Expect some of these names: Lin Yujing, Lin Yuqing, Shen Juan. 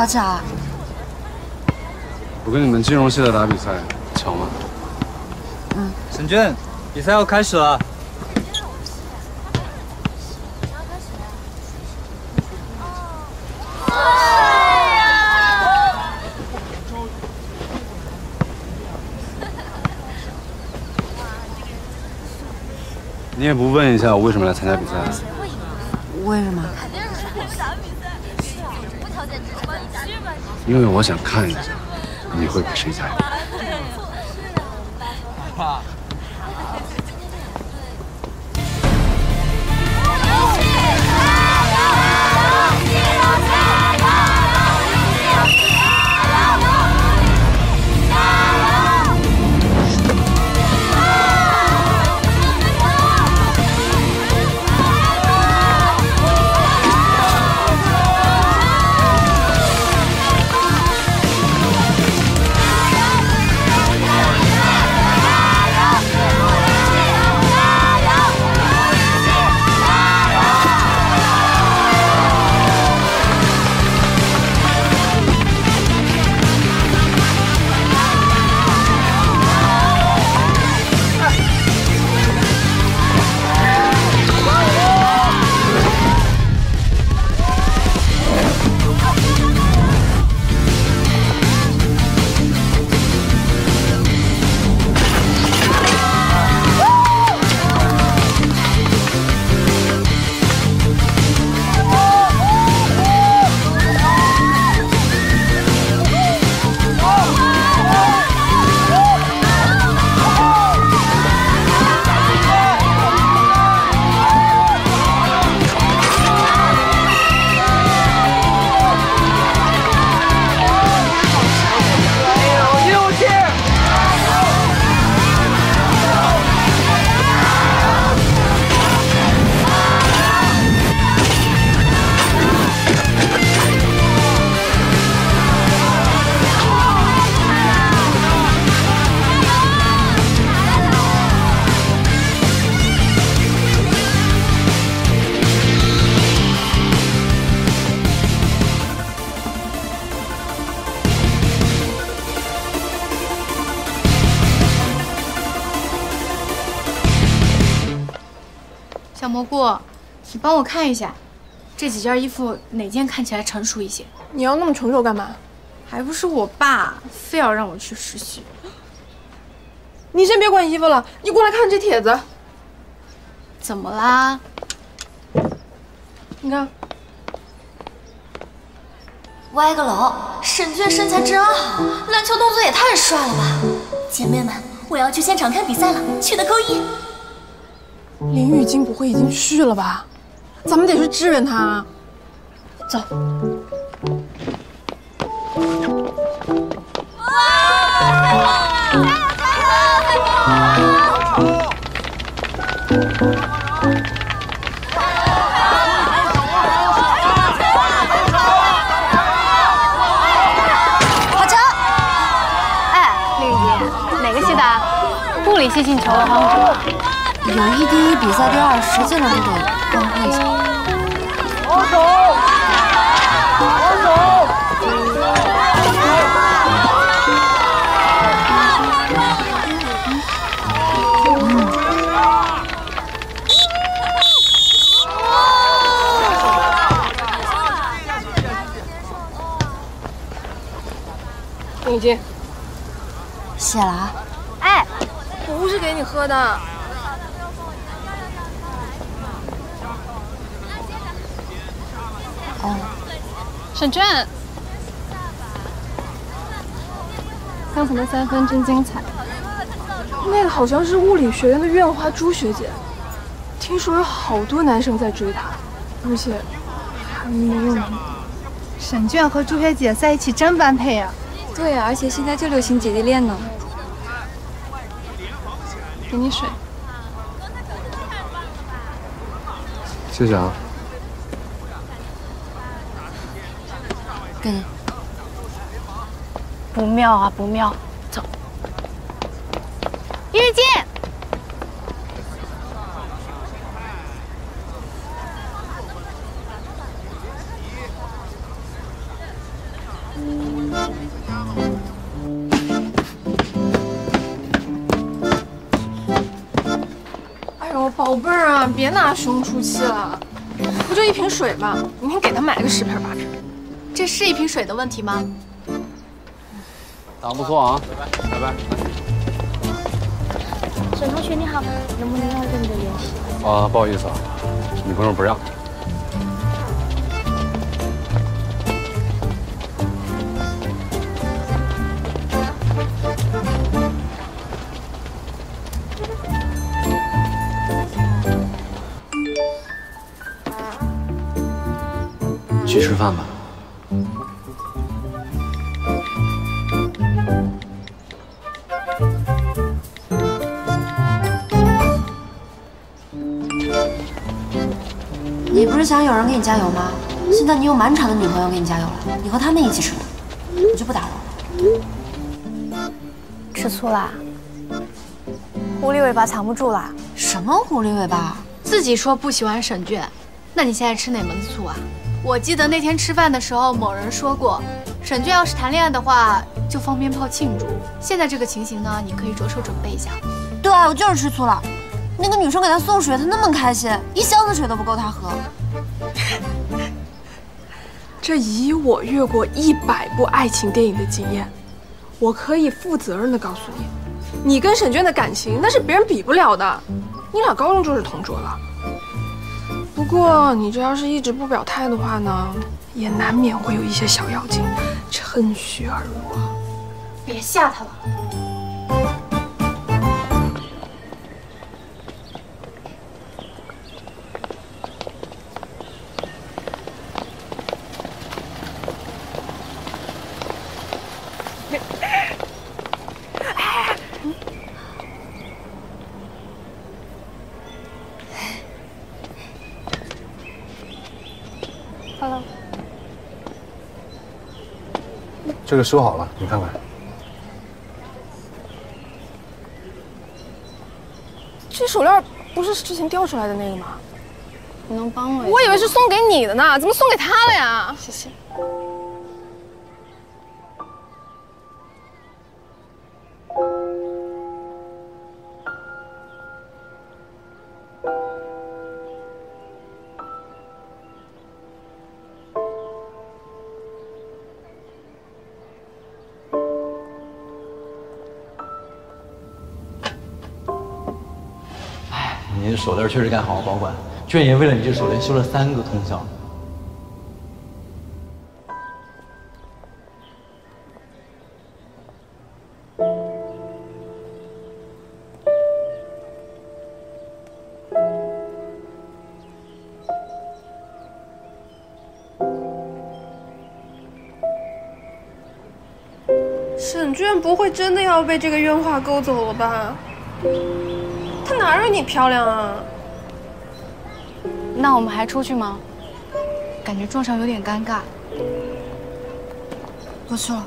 好找啊！我跟你们金融系的打比赛，巧吗？嗯。沈娟，比赛要开始了。 你也不问一下我为什么来参加比赛？为什么？因为我想看一下你会给谁加油。爸。蘑菇，你帮我看一下，这几件衣服哪件看起来成熟一些？你要那么成熟干嘛？还不是我爸非要让我去实习。你先别管衣服了，你过来看这帖子。怎么啦？你看，歪个楼，沈娟身材真好，篮球动作也太帅了吧！姐妹们，我要去现场看比赛了，去的扣一。 林玉晶不会已经去了吧？咱们得去支援她啊！走。好球！哎，林玉晶，哪个系的？物理系进球了，欢呼！ 友谊第一，比赛第二，实际上都得光顾一下。好手，好手！林雨君，谢了啊！哎，不是给你喝的。 哦，沈娟，刚才的三分真精彩。那个好像是物理学院的院花朱学姐，听说有好多男生在追她，而且还没有呢。沈娟和朱学姐在一起真般配呀！对呀，而且现在就流行姐弟恋呢。给你水，谢谢啊。 给你，不妙啊，不妙！走，一日见。宝贝儿啊，别拿胸出气了，不就一瓶水吗？明天给他买个10瓶8瓶。这是一瓶水的问题吗？打不错啊，拜拜，拜拜。沈同学你好，能不能要跟你的联系？啊，不好意思啊，女朋友不让。 去吃饭吧。你不是想有人给你加油吗？现在你有满场的女朋友给你加油了，你和他们一起吃吧，我就不打扰了。吃醋啦？狐狸尾巴藏不住啦？什么狐狸尾巴？自己说不喜欢沈俊，那你现在吃哪门子醋啊？ 我记得那天吃饭的时候，某人说过，沈俊要是谈恋爱的话，就放鞭炮庆祝。现在这个情形呢，你可以着手准备一下。对，我就是吃醋了。那个女生给他送水，他那么开心，一箱子水都不够他喝。这以我越过100部爱情电影的经验，我可以负责任的告诉你，你跟沈俊的感情那是别人比不了的。你俩高中就是同桌了。 不过你这要是一直不表态的话呢，也难免会有一些小妖精趁虚而入啊！别吓他了。这个收好了，你看看。这手链不是之前掉出来的那个吗？你能帮我一下？我以为是送给你的呢，怎么送给他了呀？谢谢。手链确实该好好保管，娟爷为了你这手链修了3个通宵。沈娟不会真的要被这个冤话勾走了吧？ 她哪有你漂亮啊？那我们还出去吗？感觉撞上有点尴尬。我去了。